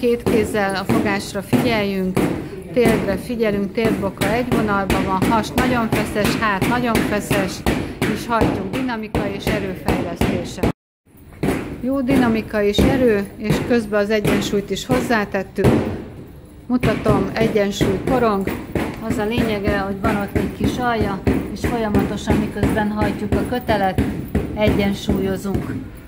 két kézzel a fogásra figyeljünk, térdre figyelünk, térdboka egy vonalban van, has nagyon feszes, hát nagyon feszes, és hagyjuk dinamika és erőfejlesztése. Jó dinamika és erő, és közben az egyensúlyt is hozzátettük. Mutatom, egyensúly korong, az a lényege, hogy van ott egy kis alja, és folyamatosan miközben hajtjuk a kötelet, egyensúlyozunk.